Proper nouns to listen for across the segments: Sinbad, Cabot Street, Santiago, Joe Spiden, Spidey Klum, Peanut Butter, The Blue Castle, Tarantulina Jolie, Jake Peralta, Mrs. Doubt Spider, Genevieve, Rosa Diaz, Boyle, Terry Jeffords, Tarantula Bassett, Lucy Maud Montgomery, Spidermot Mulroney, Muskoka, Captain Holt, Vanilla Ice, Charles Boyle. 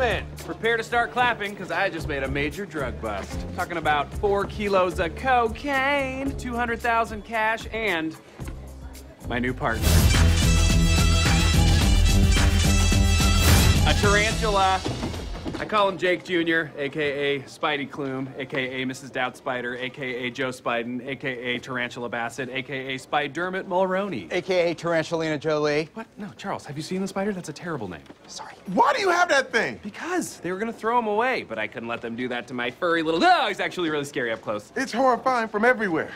gentlemen, prepare to start clapping, because I just made a major drug bust. Talking about 4 kilos of cocaine, 200,000 cash, and my new partner. A tarantula. I call him Jake Jr., a.k.a. Spidey Klum, a.k.a. Mrs. Doubt Spider, a.k.a. Joe Spiden, a.k.a. Tarantula Bassett, a.k.a. Spidermot Mulroney. A.k.a. Tarantulina Jolie. What? No, Charles, have you seen the spider? That's a terrible name. Sorry. Why do you have that thing? Because they were going to throw him away, but I couldn't let them do that to my furry little... No, he's actually really scary up close. It's horrifying from everywhere.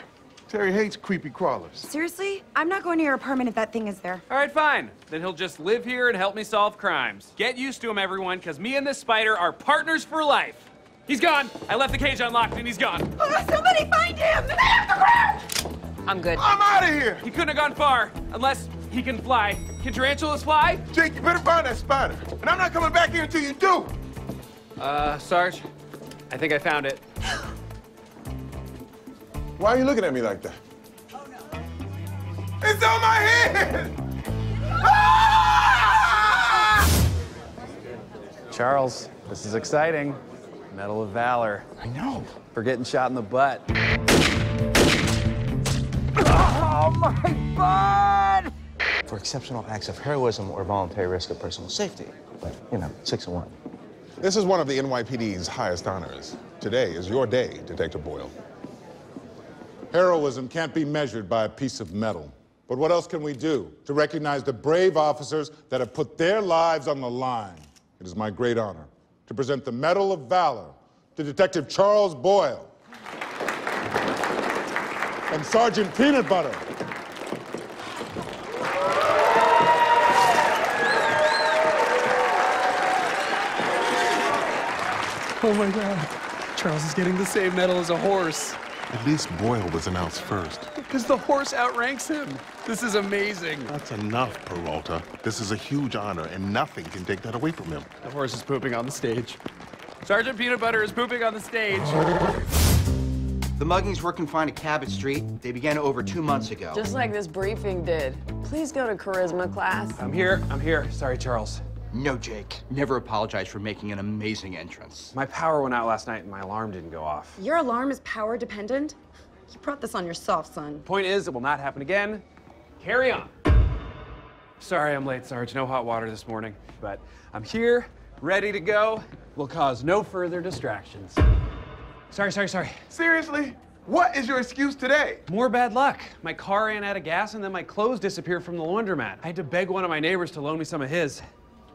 Terry hates creepy crawlers. Seriously? I'm not going to your apartment if that thing is there. All right, fine. Then he'll just live here and help me solve crimes. Get used to him, everyone, because me and this spider are partners for life. He's gone. I left the cage unlocked, and he's gone. Oh, somebody find him! They have the ground! I'm good. I'm out of here! He couldn't have gone far, unless he can fly. Can tarantulas fly? Jake, you better find that spider, and I'm not coming back here until you do! Sarge, I think I found it. Why are you looking at me like that? Oh, no. It's on my head! Ah! Charles, this is exciting. Medal of Valor. I know. For getting shot in the butt. Oh, my butt! For exceptional acts of heroism or voluntary risk of personal safety. Like, you know, 6 and 1. This is one of the NYPD's highest honors. Today is your day, Detective Boyle. Heroism can't be measured by a piece of metal. But what else can we do to recognize the brave officers that have put their lives on the line? It is my great honor to present the Medal of Valor to Detective Charles Boyle and Sergeant Peanut Butter. Oh my God. Charles is getting the same medal as a horse. At least Boyle was announced first. Because the horse outranks him. This is amazing. That's enough, Peralta. This is a huge honor, and nothing can take that away from him. The horse is pooping on the stage. Sergeant Peanut Butter is pooping on the stage. The muggings were confined to Cabot Street. They began over 2 months ago. Just like this briefing did. Please go to charisma class. I'm here. Sorry, Charles. No, Jake. Never apologize for making an amazing entrance. My power went out last night and my alarm didn't go off. Your alarm is power dependent? You brought this on yourself, son. Point is, it will not happen again. Carry on. Sorry I'm late, Sarge. No hot water this morning. But I'm here, ready to go. Will cause no further distractions. Sorry. Seriously? What is your excuse today? More bad luck. My car ran out of gas and then my clothes disappeared from the laundromat. I had to beg one of my neighbors to loan me some of his.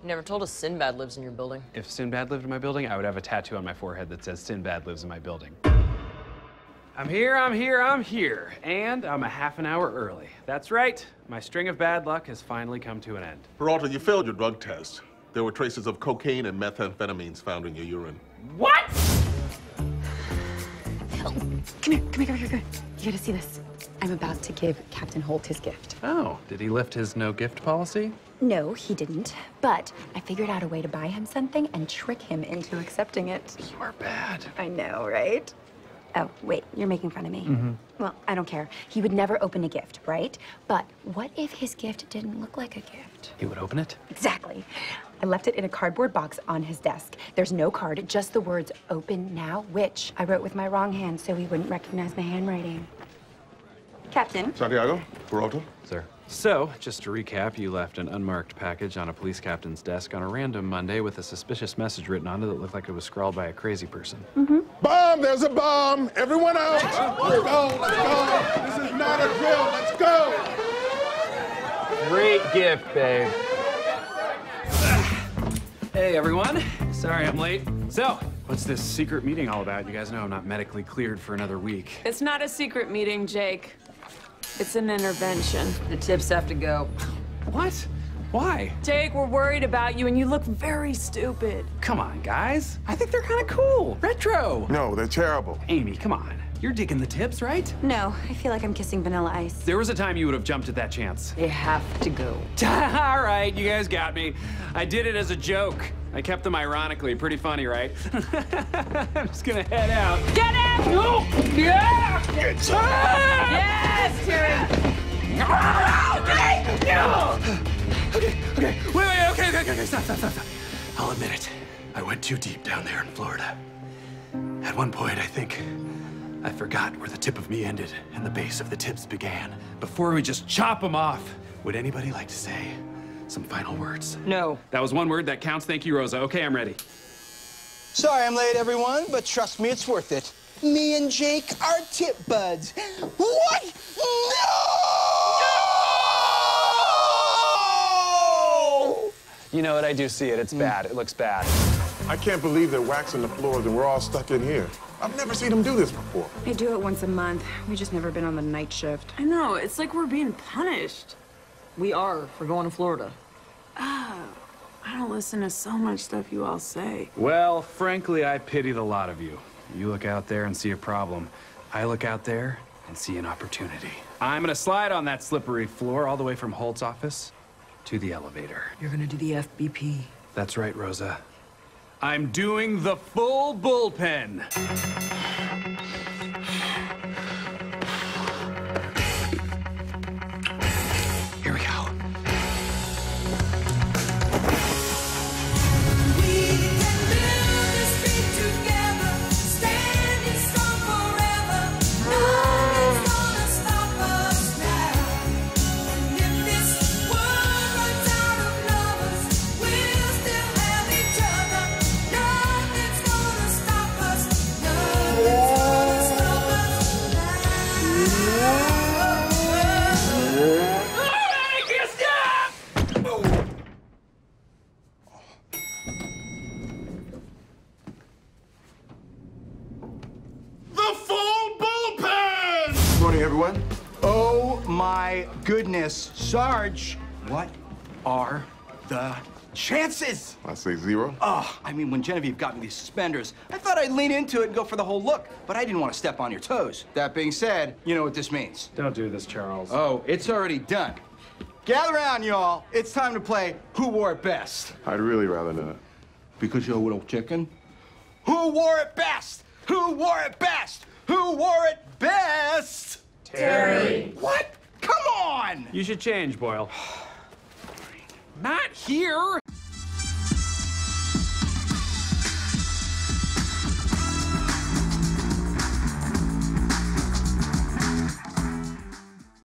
You never told us Sinbad lives in your building. If Sinbad lived in my building, I would have a tattoo on my forehead that says Sinbad lives in my building. I'm here. And I'm a half an hour early. That's right. My string of bad luck has finally come to an end. Peralta, you failed your drug test. There were traces of cocaine and methamphetamines found in your urine. What? Oh, come here. You gotta see this. I'm about to give Captain Holt his gift. Oh, did he lift his no gift policy? No, he didn't, but I figured out a way to buy him something and trick him into accepting it. You are bad. I know, right? Oh, wait, you're making fun of me. Mm-hmm. Well, I don't care. He would never open a gift, right? But what if his gift didn't look like a gift? He would open it? Exactly. I left it in a cardboard box on his desk. There's no card, just the words, "Open now," which I wrote with my wrong hand so he wouldn't recognize my handwriting. Captain. Santiago, Peralta. Sir. So, just to recap, you left an unmarked package on a police captain's desk on a random Monday with a suspicious message written on it that looked like it was scrawled by a crazy person. Mm-hmm. Bomb! There's a bomb! Everyone out! Let's go! Let's go! This is not a drill! Let's go! Great gift, babe. Hey, everyone. Sorry I'm late. So, what's this secret meeting all about? You guys know I'm not medically cleared for another week. It's not a secret meeting, Jake. It's an intervention. The tips have to go. What? Why? Jake, we're worried about you, and you look very stupid. Come on, guys. I think they're kind of cool. Retro. No, they're terrible. Amy, come on. You're digging the tips, right? No, I feel like I'm kissing Vanilla Ice. There was a time you would have jumped at that chance. They have to go. All right, you guys got me. I did it as a joke. I kept them ironically. Pretty funny, right? I'm just gonna head out. Get him! No! Yeah! Get him! Yes, Terry! No! Okay. Wait, stop. I'll admit it. I went too deep down there in Florida. At one point, I think I forgot where the tip of me ended and the base of the tips began. Before we just chop them off, would anybody like to say some final words? No. That was one word that counts. Thank you, Rosa. Okay, I'm ready. Sorry I'm late, everyone, but trust me, it's worth it. Me and Jake are tip buds. What? No! You know what? I do see it. It's bad. It looks bad. I can't believe they're waxing the floors and we're all stuck in here. I've never seen them do this before. They do it once a month. We've just never been on the night shift. I know. It's like we're being punished. We are for going to Florida. Oh. I don't listen to so much stuff you all say. Well, frankly, I pity the lot of you. You look out there and see a problem. I look out there and see an opportunity. I'm gonna slide on that slippery floor all the way from Holt's office to the elevator. You're gonna do the FBP. That's right, Rosa. I'm doing the full bullpen. Here we go. Goodness, Sarge, what are the chances? I say zero. Oh, I mean, when Genevieve got me these suspenders, I thought I'd lean into it and go for the whole look, but I didn't want to step on your toes. That being said, you know what this means. Don't do this, Charles. Oh, it's already done. Gather around, y'all. It's time to play Who Wore It Best. I'd really rather not. Because you're a little chicken? Who wore it best? Who wore it best? Who wore it best? Terry. What? Come on! You should change, Boyle. Not here!